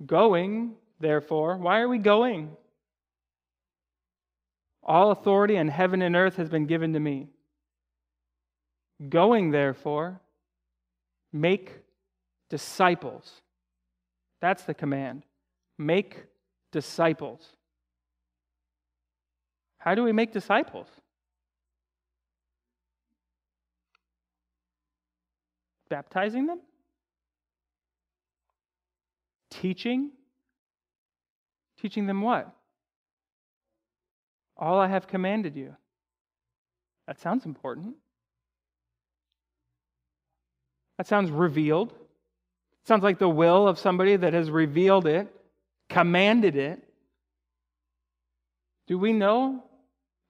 Going, therefore. Why are we going? All authority in heaven and earth has been given to me. Going, therefore, make disciples. That's the command. Make disciples. How do we make disciples? Baptizing them? Teaching? Teaching them what? All I have commanded you. That sounds important. That sounds revealed. It sounds like the will of somebody that has revealed it commanded it. Do we know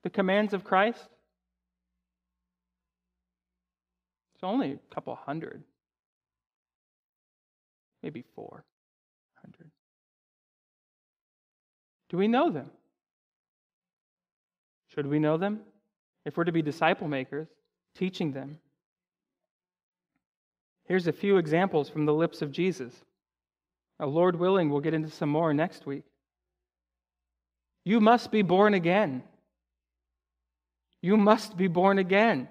the commands of Christ? It's only a couple hundred. Maybe four hundred. Do we know them? Should we know them? If we're to be disciple makers, teaching them. Here's a few examples from the lips of Jesus. Now, Lord willing, we'll get into some more next week. You must be born again. You must be born again.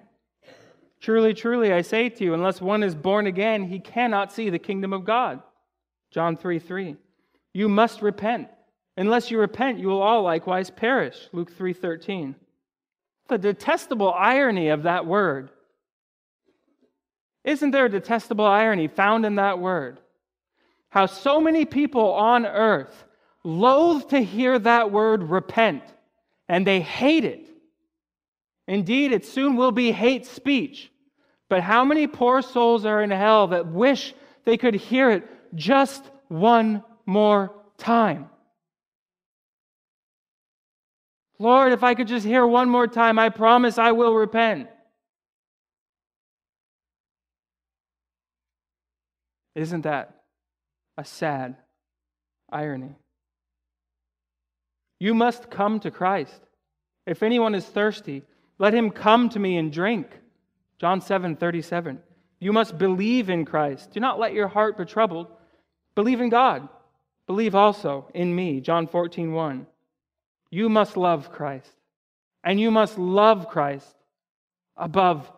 Truly, truly, I say to you, unless one is born again, he cannot see the kingdom of God. John three three. You must repent. Unless you repent, you will all likewise perish. Luke three thirteen. The detestable irony of that word. Isn't there a detestable irony found in that word? How so many people on earth loathe to hear that word repent, and they hate it. Indeed, it soon will be hate speech. But how many poor souls are in hell that wish they could hear it just one more time? Lord, if I could just hear one more time, I promise I will repent. Isn't that a sad irony? You must come to Christ. If anyone is thirsty, let him come to me and drink. John seven thirty-seven. You must believe in Christ. Do not let your heart be troubled. Believe in God. Believe also in me. John fourteen one. You must love Christ. And you must love Christ above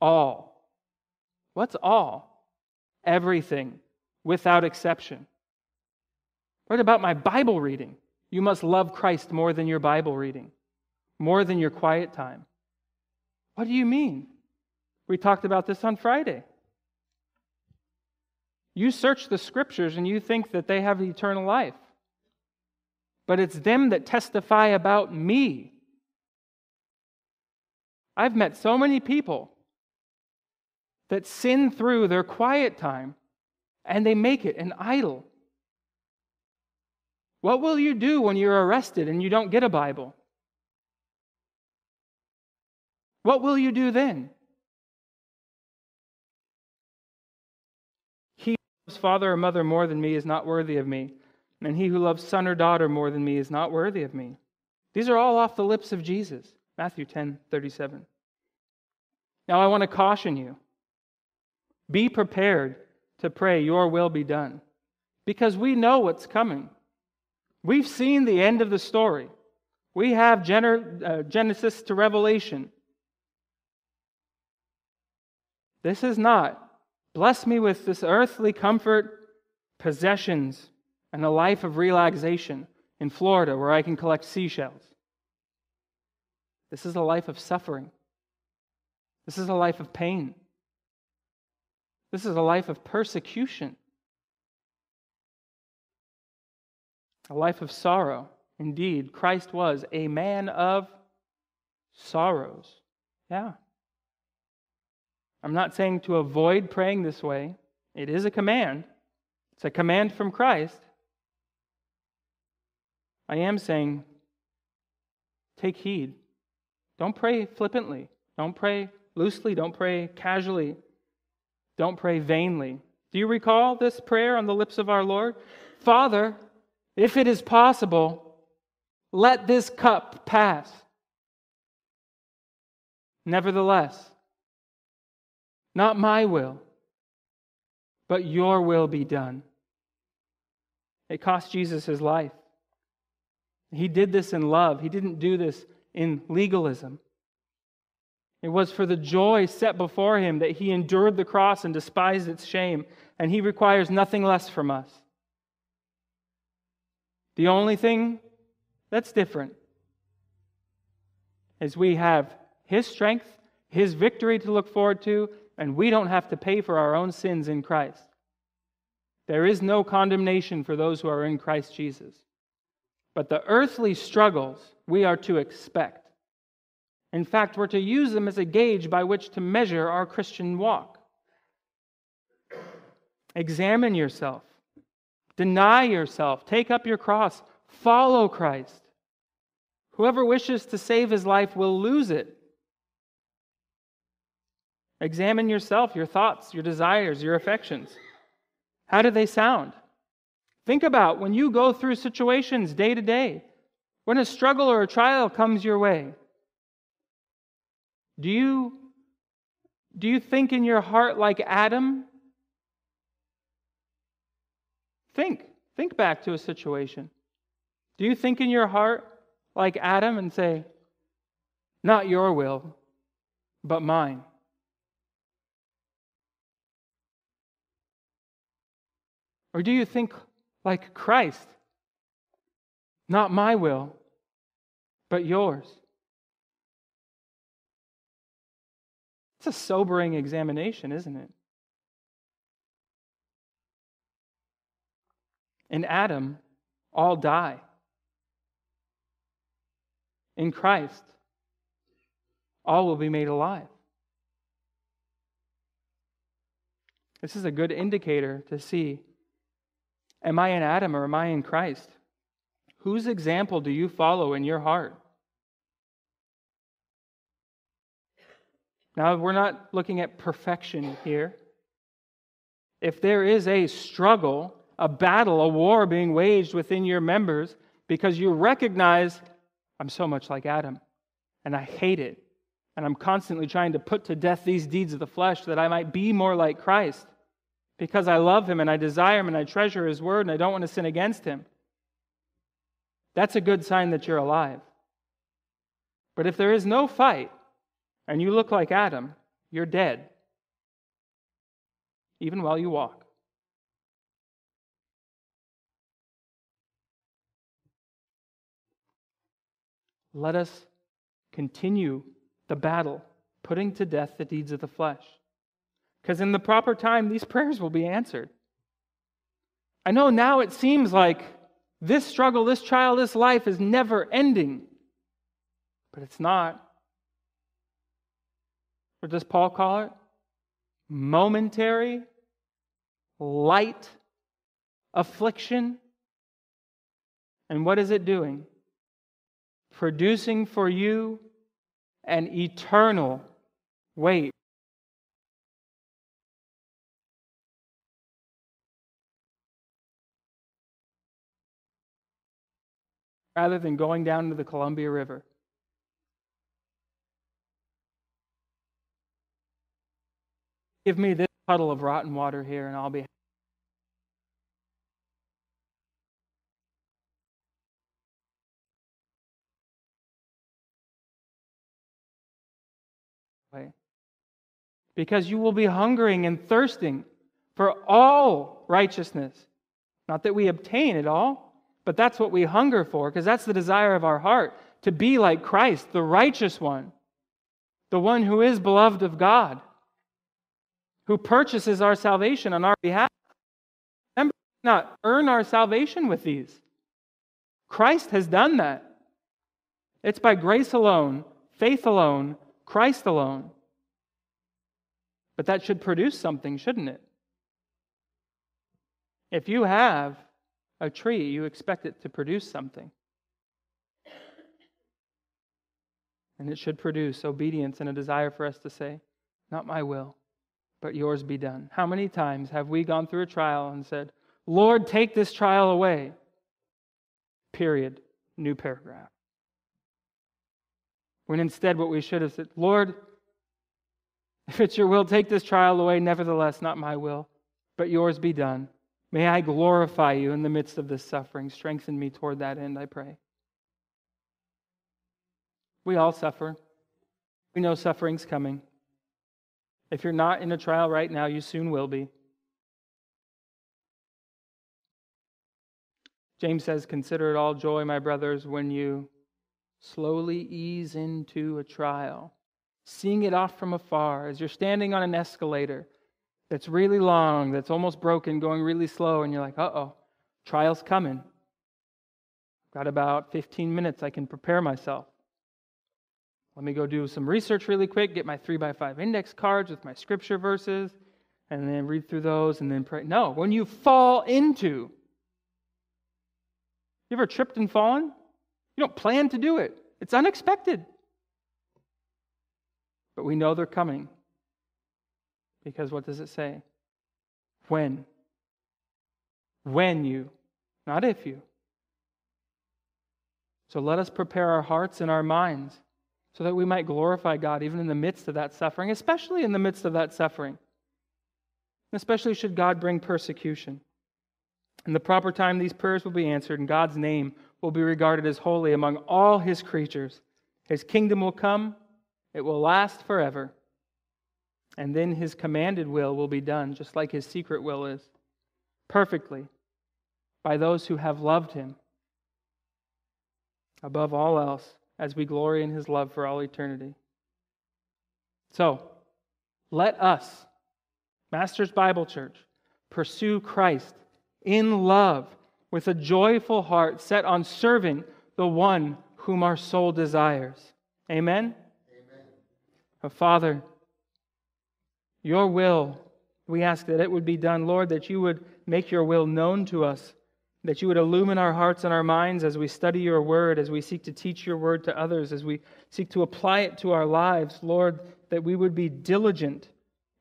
all. What's all? Everything, without exception. What about my Bible reading? You must love Christ more than your Bible reading, more than your quiet time. What do you mean? We talked about this on Friday. You search the Scriptures and you think that they have eternal life. But it's them that testify about me. I've met so many people that sin through their quiet time and they make it an idol. What will you do when you're arrested and you don't get a Bible? What will you do then? He who loves father or mother more than me is not worthy of me, and he who loves son or daughter more than me is not worthy of me. These are all off the lips of Jesus. Matthew ten thirty-seven. Now I want to caution you. Be prepared to pray, your will be done, because we know what's coming. We've seen the end of the story. We have Genesis to Revelation. This is not, bless me with this earthly comfort, possessions, and a life of relaxation in Florida where I can collect seashells. This is a life of suffering. This is a life of pain. This is a life of persecution. A life of sorrow. Indeed, Christ was a man of sorrows. Yeah. I'm not saying to avoid praying this way. It is a command. It's a command from Christ. I am saying, take heed. Don't pray flippantly. Don't pray loosely. Don't pray casually. Don't pray vainly. Do you recall this prayer on the lips of our Lord? Father, if it is possible, let this cup pass. Nevertheless, not my will, but your will be done. It cost Jesus his life. He did this in love. He didn't do this in legalism. It was for the joy set before him that he endured the cross and despised its shame, and he requires nothing less from us. The only thing that's different is we have His strength, His victory to look forward to, and we don't have to pay for our own sins in Christ. There is no condemnation for those who are in Christ Jesus. But the earthly struggles we are to expect. In fact, we're to use them as a gauge by which to measure our Christian walk. Examine yourself. Deny yourself. Take up your cross. Follow Christ. Whoever wishes to save his life will lose it. Examine yourself, your thoughts, your desires, your affections. How do they sound? Think about when you go through situations day to day, when a struggle or a trial comes your way. Do you, do you think in your heart like Adam? Think. Think back to a situation. Do you think in your heart like Adam and say, "Not your will, but mine"? Or do you think like Christ? "Not my will, but yours"? It's a sobering examination, isn't it? In Adam, all die. In Christ, all will be made alive. This is a good indicator to see, am I in Adam or am I in Christ? Whose example do you follow in your heart? Now, we're not looking at perfection here. If there is a struggle, a battle, a war being waged within your members because you recognize, I'm so much like Adam, and I hate it, and I'm constantly trying to put to death these deeds of the flesh that I might be more like Christ, because I love Him and I desire Him and I treasure His Word and I don't want to sin against Him. That's a good sign that you're alive. But if there is no fight and you look like Adam, you're dead, even while you walk. Let us continue the battle, putting to death the deeds of the flesh. Because in the proper time, these prayers will be answered. I know now it seems like this struggle, this trial, this life is never ending. But it's not. What does Paul call it? Momentary, light affliction. And what is it doing? Producing for you an eternal weight. Rather than going down to the Columbia River. Give me this puddle of rotten water here and I'll be happy. Because you will be hungering and thirsting for all righteousness. Not that we obtain it all, but that's what we hunger for, because that's the desire of our heart, to be like Christ, the righteous one, the one who is beloved of God, who purchases our salvation on our behalf. Remember, we do not earn our salvation with these. Christ has done that. It's by grace alone, faith alone, Christ alone. But that should produce something, shouldn't it? If you have a tree, you expect it to produce something. And it should produce obedience and a desire for us to say, "Not my will, but yours be done." How many times have we gone through a trial and said, "Lord, take this trial away." Period. New paragraph. When instead what we should have said, "Lord, if it's your will, take this trial away. Nevertheless, not my will, but yours be done. May I glorify you in the midst of this suffering. Strengthen me toward that end, I pray." We all suffer. We know suffering's coming. If you're not in a trial right now, you soon will be. James says, "Consider it all joy, my brothers, when you slowly ease into a trial, seeing it off from afar, as you're standing on an escalator that's really long, that's almost broken, going really slow, and you're like, uh-oh, trial's coming. I've got about fifteen minutes, I can prepare myself. Let me go do some research really quick, get my three by five index cards with my scripture verses, and then read through those, and then pray." No, when you fall into You ever tripped and fallen? You don't plan to do it. It's unexpected. But we know they're coming. Because what does it say? When. When you, not if you. So let us prepare our hearts and our minds so that we might glorify God even in the midst of that suffering, especially in the midst of that suffering. Especially should God bring persecution. In the proper time, these prayers will be answered, and God's name will be regarded as holy among all His creatures. His kingdom will come, it will last forever. And then His commanded will will be done, just like His secret will is, perfectly, by those who have loved Him. Above all else, as we glory in His love for all eternity. So, let us, Master's Bible Church, pursue Christ in love with a joyful heart set on serving the one whom our soul desires. Amen? Amen. Oh, Father, Your will, we ask that it would be done, Lord, that You would make Your will known to us, that You would illumine our hearts and our minds as we study Your Word, as we seek to teach Your Word to others, as we seek to apply it to our lives, Lord, that we would be diligent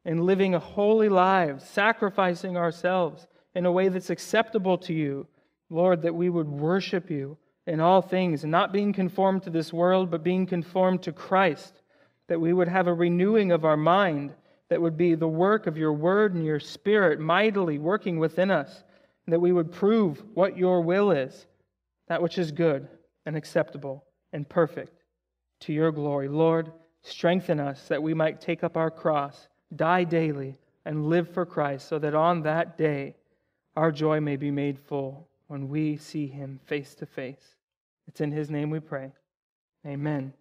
in living a holy lives, sacrificing ourselves in a way that's acceptable to You, Lord, that we would worship You in all things, not being conformed to this world, but being conformed to Christ, that we would have a renewing of our mind that would be the work of Your Word and Your Spirit mightily working within us, that we would prove what Your will is, that which is good and acceptable and perfect to Your glory. Lord, strengthen us that we might take up our cross, die daily, and live for Christ, so that on that day our joy may be made full when we see Him face to face. It's in His name we pray. Amen.